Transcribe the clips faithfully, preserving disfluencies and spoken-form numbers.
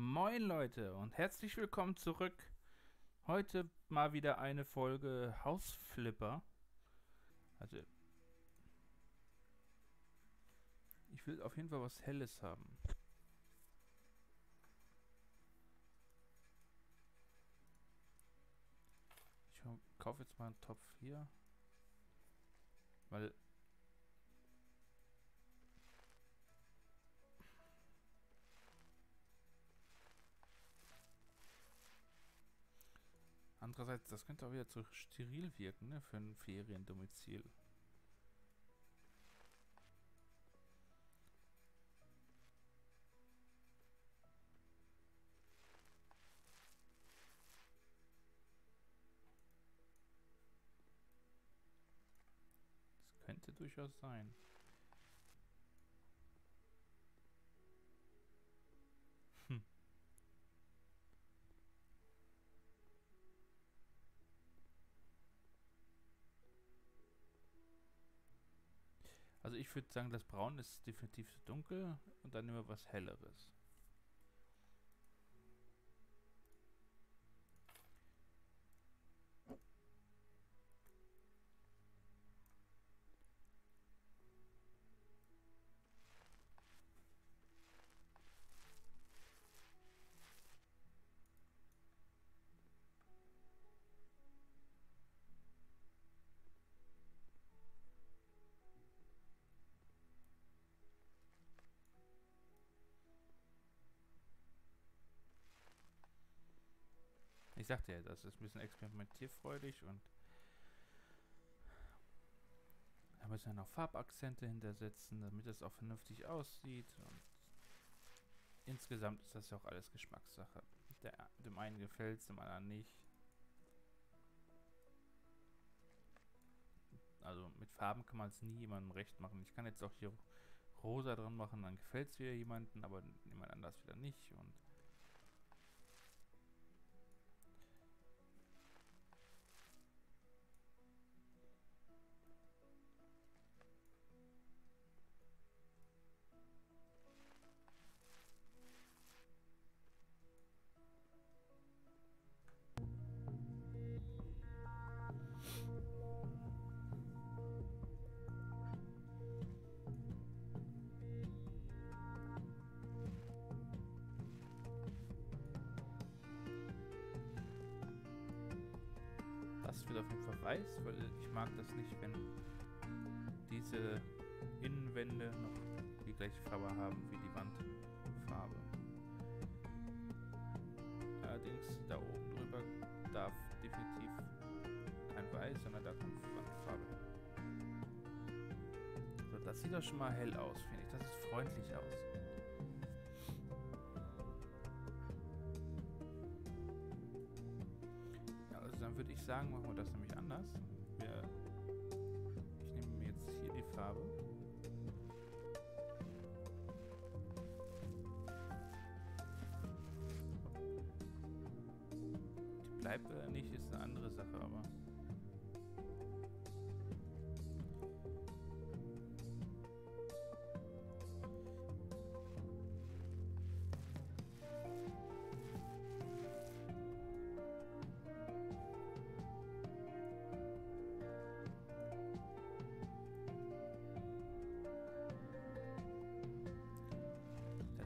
Moin Leute und herzlich willkommen zurück. Heute mal wieder eine Folge HouseFlipper. Also ich will auf jeden Fall was Helles haben. Ich kaufe jetzt mal einen Topf hier, weil andererseits, das könnte auch wieder zu steril wirken, ne, für ein Feriendomizil. Das könnte durchaus sein. Hm. Also ich würde sagen, das Braun ist definitiv zu dunkel und dann nehmen wir was Helleres. Ich sagte ja, das ist ein bisschen experimentierfreudig und da müssen wir noch Farbakzente hintersetzen, damit das auch vernünftig aussieht. Und insgesamt ist das ja auch alles Geschmackssache. Der, dem einen gefällt es, dem anderen nicht. Also mit Farben kann man es nie jemandem recht machen. Ich kann jetzt auch hier rosa dran machen, dann gefällt es wieder jemandem, aber jemand anders wieder nicht. Und das wird auf jeden Fall weiß, weil ich mag das nicht, wenn diese Innenwände noch die gleiche Farbe haben wie die Wandfarbe. Allerdings da oben drüber darf definitiv kein Weiß, sondern da kommt Wandfarbe. So, das sieht doch schon mal hell aus, finde ich. Das sieht freundlich aus. Dann würde ich sagen, machen wir das nämlich anders. Wir, ich nehme mir jetzt hier die Farbe. Die bleibt oder nicht, ist eine andere Sache, aber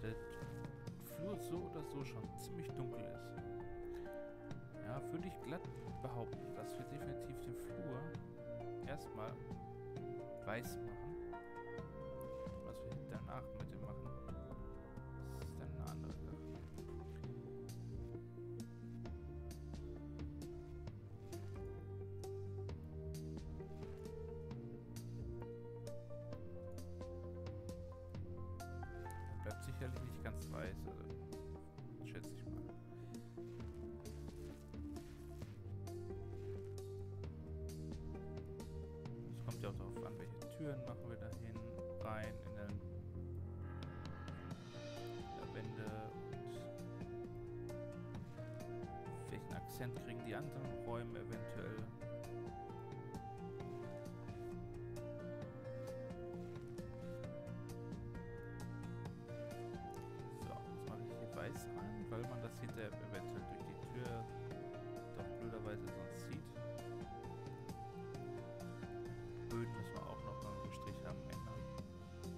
der Flur so oder so schon ziemlich dunkel ist. Ja, würde ich glatt behaupten, dass wir definitiv den Flur erstmal weiß machen. Was wir danach mit dem machen, das ist dann eine andere Sache. Bleibt sicherlich nicht ganz weiß, also schätze ich mal. Es kommt ja auch darauf an, welche Türen machen wir da hin, rein, in der, in der Wände und welchen Akzent kriegen die anderen Räume eventuell. Kreis rein, weil man das hinterher eventuell durch die Tür doch blöderweise sonst sieht. Böden müssen wir auch noch mal einen Strich haben ändern.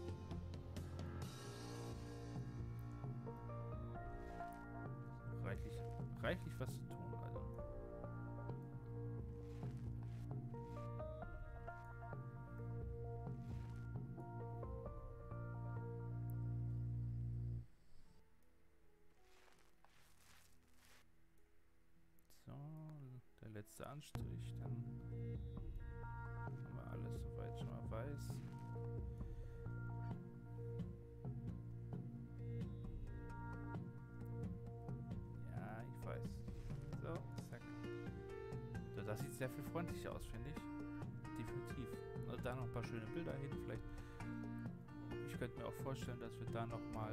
Reichlich, reichlich was zu tun, also. Letzter Anstrich, dann haben wir alles soweit schon mal weiß. Ja, ich weiß. So, zack. So, das sieht sehr viel freundlicher aus, finde ich. Definitiv. Und da noch ein paar schöne Bilder hin, vielleicht. Ich könnte mir auch vorstellen, dass wir da noch mal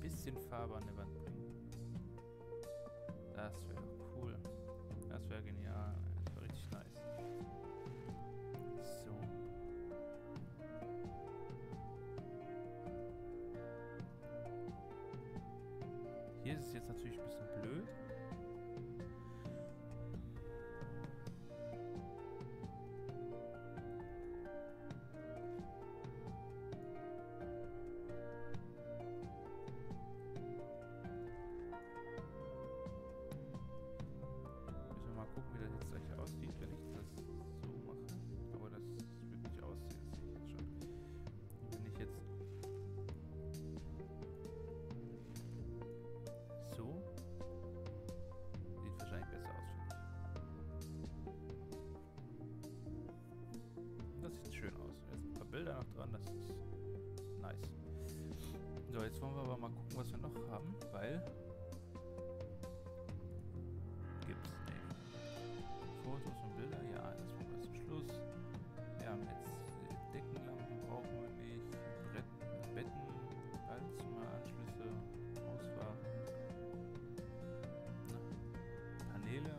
bisschen Farbe an die Wand bringen. Das wäre cool. Das wäre genial. Das wäre richtig nice. So. Hier ist es jetzt natürlich ein bisschen blöd. Bilder noch dran, das ist nice. So, jetzt wollen wir aber mal gucken, was wir noch haben, weil gibt's nicht. Fotos und Bilder, ja, das machen wir zum Schluss. Wir haben jetzt Deckenlampen, brauchen wir nicht, Brett, Betten, Halbzimmeranschlüsse, Auswahl, Paneele.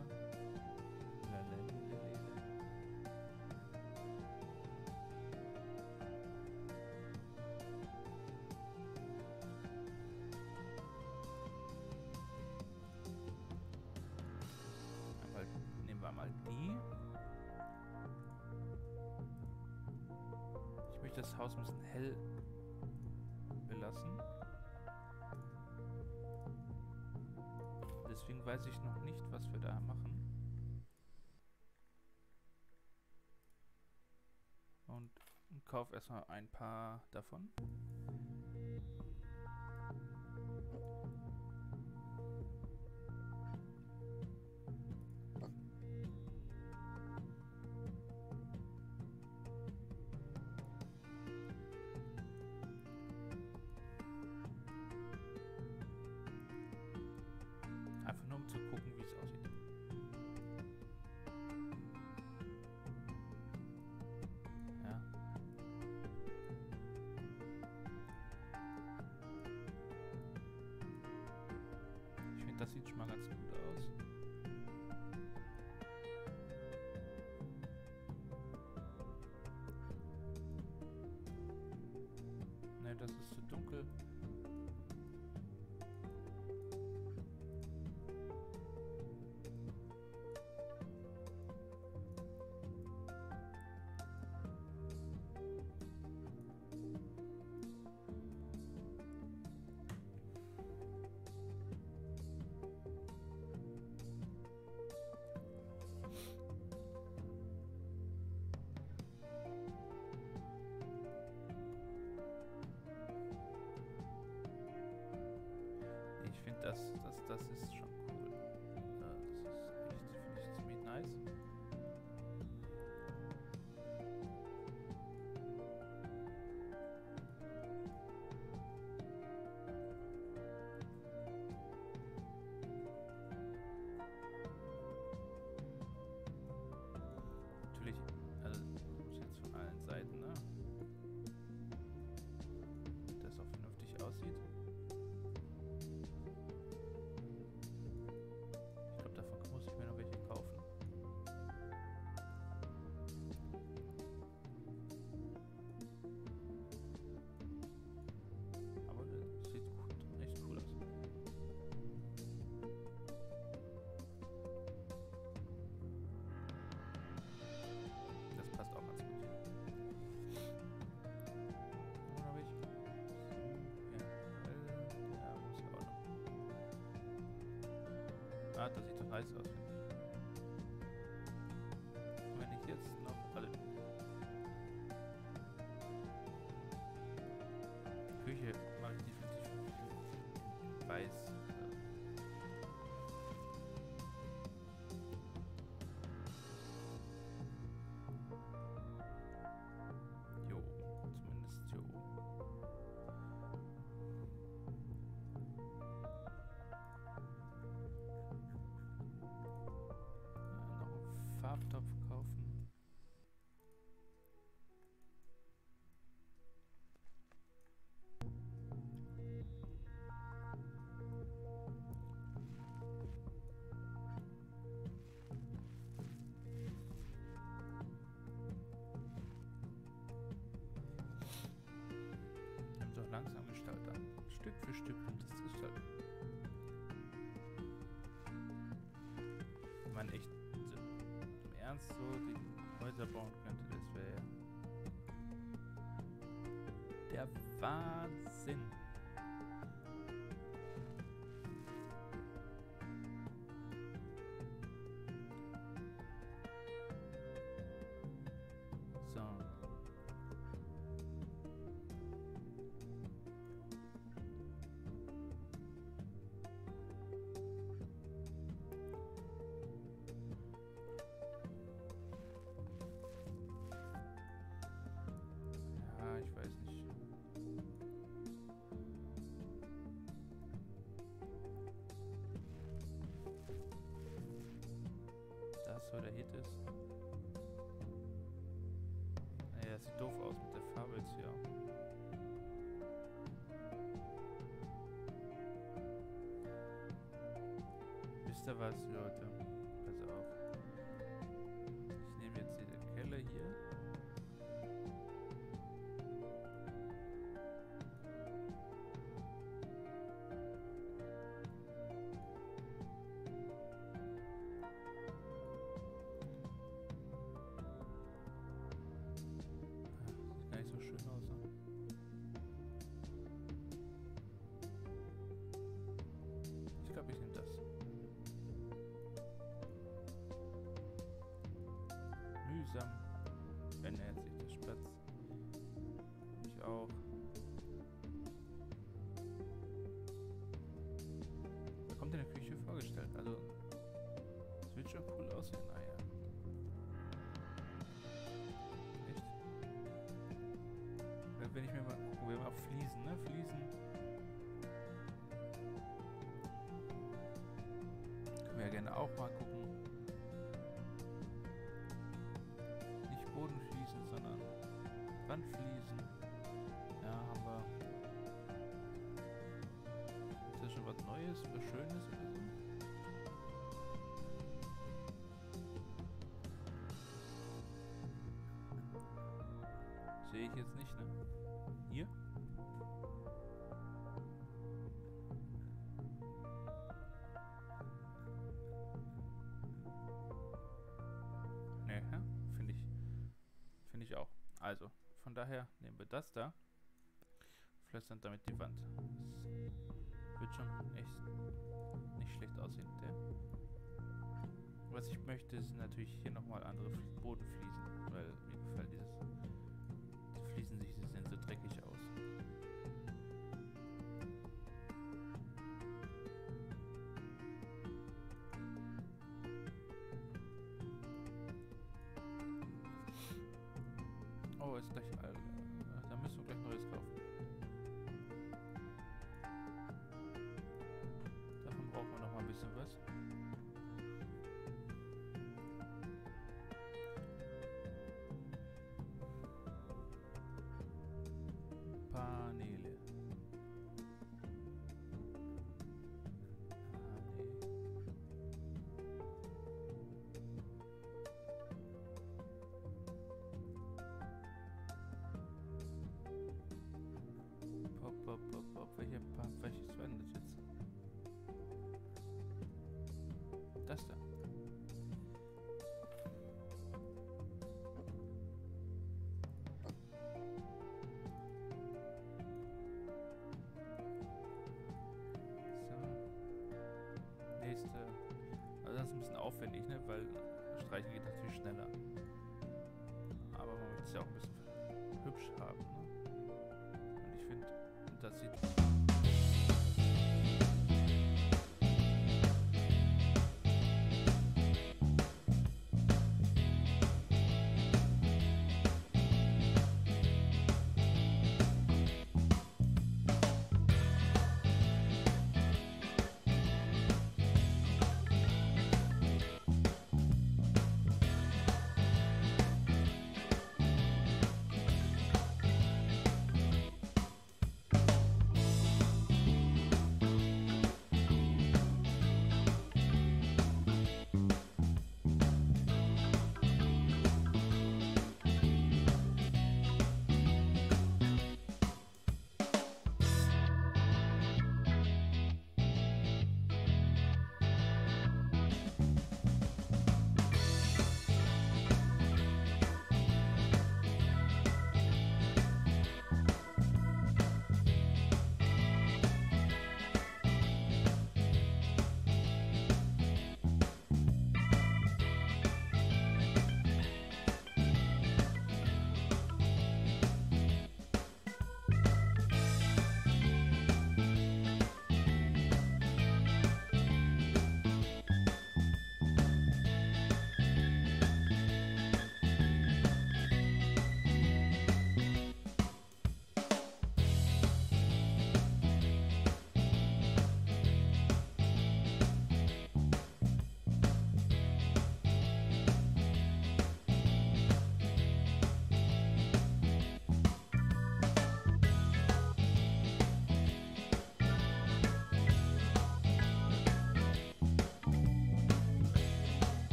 Ich möchte das Haus ein bisschen hell belassen. Deswegen weiß ich noch nicht, was wir da machen. Und kaufe erstmal ein paar davon. Das sieht schon mal ganz gut aus. Ne, das ist zu dunkel. Schade, das sieht doch heiß aus. Wenn ich jetzt noch alle Küche mache, ich die fünfzig fünfzig weiß. Farbtopf kaufen. Und so langsam gestaltet. Stück für Stück nimmt das gestaltet. Man echt ernst so die Häuser bauen könnte, das wäre der Wahnsinn. So. So der Hit ist. Naja, das sieht doof aus mit der Farbe jetzt hier. Wisst ihr was, Leute? Pass auf. Ich nehme jetzt diese Keller hier. Ich glaube, ich nehme das. Mühsam ändert sich der Spatz. Ich auch. Da kommt in der Küche vorgestellt. Also, das wird schon cool aussehen. Ah ja. Echt? Wenn ich mir mal gucke, mal Fliesen, ne? Fliesen. Ja, gerne auch mal gucken. Nicht Bodenfliesen, sondern Wandfliesen. Ja, haben wir. Ist das schon was Neues, was Schönes oder so? Sehe ich jetzt nicht, ne? Hier? Finde ich, finde ich auch. Also, von daher nehmen wir das da. Flöstern damit die Wand. Das wird schon echt nicht schlecht aussehen. Der. Was ich möchte, sind natürlich hier nochmal andere Bodenfliesen, weil mir gefällt dieses. Die Fliesen sich, die sehen so dreckig aus. Oh, ist gleich alt. Da müssen wir gleich Neues kaufen. Davon brauchen wir noch mal ein bisschen was. Paneele. nicht, ne? Weil streichen geht natürlich schneller. Aber man möchte es ja auch ein bisschen hübsch haben, ne? Und ich finde, das sieht...